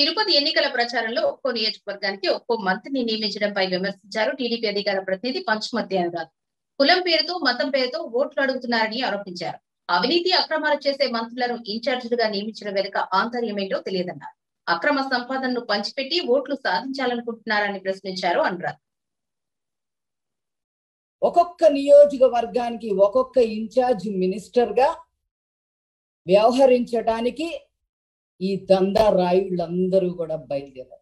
తిరుపతి ఎన్నికల ప్రచారంలో ఒక్కో నియోజకవర్గానికి ఒక్కో మంత్రిని నియమించడంపై విమర్శించారు టీడీపీ అధికార ప్రతినిధి పంచమతి అనురాగ్. కులం పేరుతో మతం పేరుతో ఓట్లు అడుగుతున్నారని ఆరోపించారు. అవినీతి అక్రమాలు చేసే మంత్రులను ఇన్ఛార్జీలుగా నియమించడం వెనుక ఆంతర్యమేంటో తెలియదన్నారు. అక్రమ సంపాదనను పంచిపెట్టి ఓట్లు సాధించాలనుకుంటున్నారని ప్రశ్నించారు అనురాగ్. ఒక్కొక్క నియోజకవర్గానికి ఒక్కొక్క ఇన్ఛార్జ్ మినిస్టర్ గా వ్యవహరించడానికి ఈ దందా రాయుళ్ళందరూ కూడా బయలుదేరారు.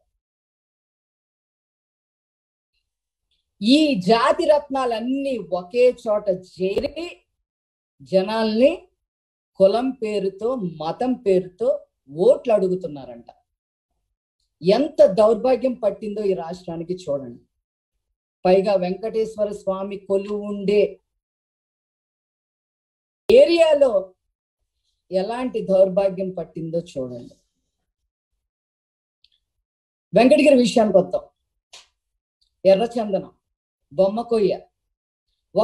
ఈ జాతి రత్నాలన్నీ ఒకే చోట చేరి జనాల్ని కులం పేరుతో మతం పేరుతో ఓట్లు అడుగుతున్నారంట. ఎంత దౌర్భాగ్యం పట్టిందో ఈ రాష్ట్రానికి చూడండి. పైగా వెంకటేశ్వర స్వామి కొలువు ఉండే ఏరియాలో ఎలాంటి దౌర్భాగ్యం పట్టిందో చూడండి. వెంకటగిరి విషయానికి వద్దాం. ఎర్రచందనం బొమ్మకొయ్య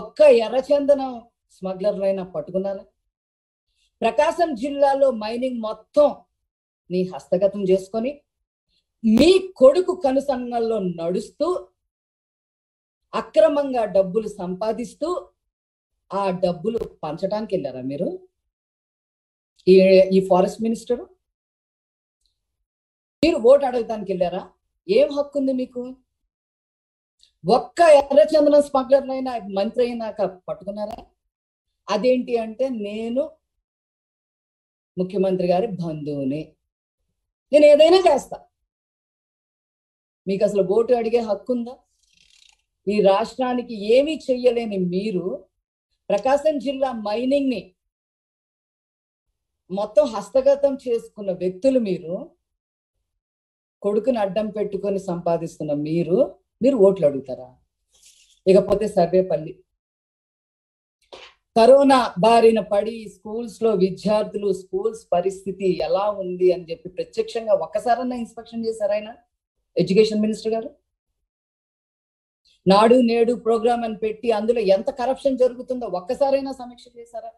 ఒక్క ఎర్రచందనం స్మగ్లర్లైనా పట్టుకున్నారా? ప్రకాశం జిల్లాలో మైనింగ్ మొత్తం నీ హస్తగతం చేసుకొని మీ కొడుకు కనుసన్నల్లో నడుస్తూ అక్రమంగా డబ్బులు సంపాదిస్తూ ఆ డబ్బులు పంచడానికి వెళ్ళారా మీరు? ఈ ఫారెస్ట్ మినిస్టరు మీరు ఓటు అడగటానికి వెళ్ళారా? ఏం హక్కు ఉంది మీకు? ఒక్క ఎర్రచందనం స్మగ్లర్నైనా మంత్రి అయినాక పట్టుకున్నారా? అదేంటి అంటే నేను ముఖ్యమంత్రి గారి బంధువుని, నేను ఏదైనా చేస్తా. మీకు అసలు ఓటు అడిగే హక్కు ఉందా? ఈ రాష్ట్రానికి ఏమీ చెయ్యలేని మీరు ప్రకాశం జిల్లా మైనింగ్ని మొత్తం హస్తగతం చేసుకున్న వ్యక్తులు, మీరు కొడుకుని అడ్డం పెట్టుకొని సంపాదిస్తున్న మీరు ఓట్లు అడుగుతారా? ఇకపోతే సర్వేపల్లి కరోనా బారిన పడి స్కూల్స్ లో విద్యార్థులు, స్కూల్స్ పరిస్థితి ఎలా ఉంది అని చెప్పి ప్రత్యక్షంగా ఒక్కసారన్నా ఇన్స్పెక్షన్ చేశారు ఆయన ఎడ్యుకేషన్ మినిస్టర్ గారు? నాడు నేడు ప్రోగ్రామ్ అని పెట్టి అందులో ఎంత కరప్షన్ జరుగుతుందో ఒక్కసారైనా సమీక్ష చేశారా?